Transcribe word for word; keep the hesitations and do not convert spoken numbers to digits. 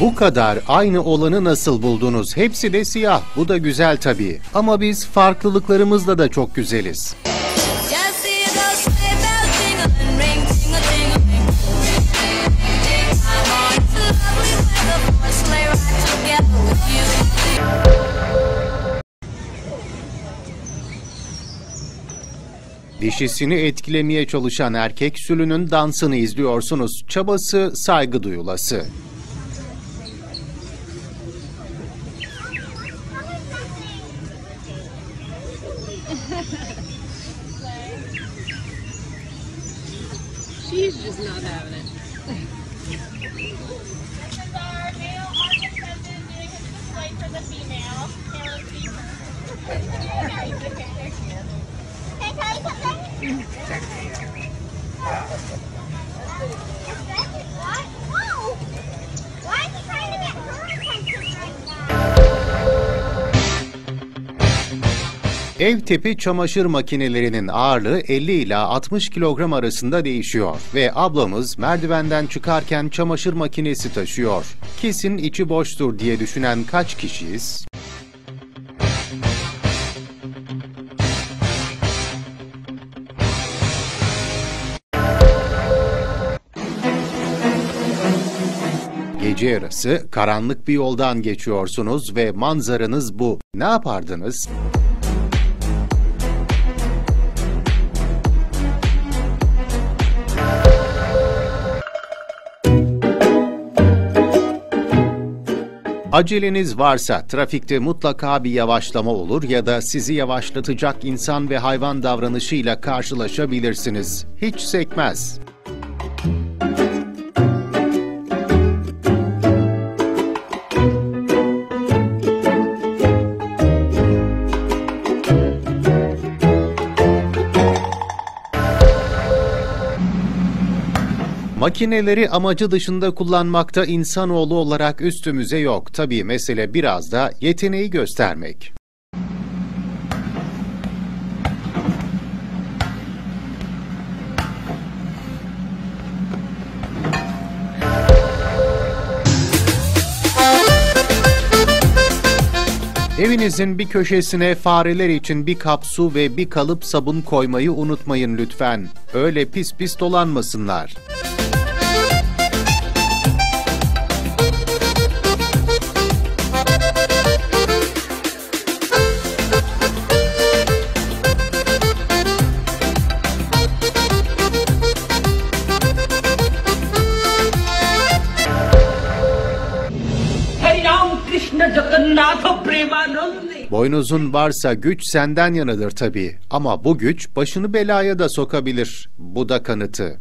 Bu kadar aynı olanı nasıl buldunuz? Hepsi de siyah. Bu da güzel tabii. Ama biz farklılıklarımızla da çok güzeliz. Dişisini etkilemeye çalışan erkek sülünün dansını izliyorsunuz. Çabası saygı duyulası. She's just not having it. Ev tipi çamaşır makinelerinin ağırlığı elli ila altmış kilogram arasında değişiyor ve ablamız merdivenden çıkarken çamaşır makinesi taşıyor. Kesin içi boştur diye düşünen kaç kişiyiz? Gece yarısı karanlık bir yoldan geçiyorsunuz ve manzaranız bu. Ne yapardınız? Aceleniz varsa trafikte mutlaka bir yavaşlama olur ya da sizi yavaşlatacak insan ve hayvan davranışıyla karşılaşabilirsiniz. Hiç sekmez. Makineleri amacı dışında kullanmakta insanoğlu olarak üstümüze yok. Tabii mesele biraz da yeteneği göstermek. Evinizin bir köşesine fareler için bir kap su ve bir kalıp sabun koymayı unutmayın lütfen. Öyle pis pis dolanmasınlar. Boynuzun varsa güç senden yanadır tabii. Ama bu güç başını belaya da sokabilir. Bu da kanıtı.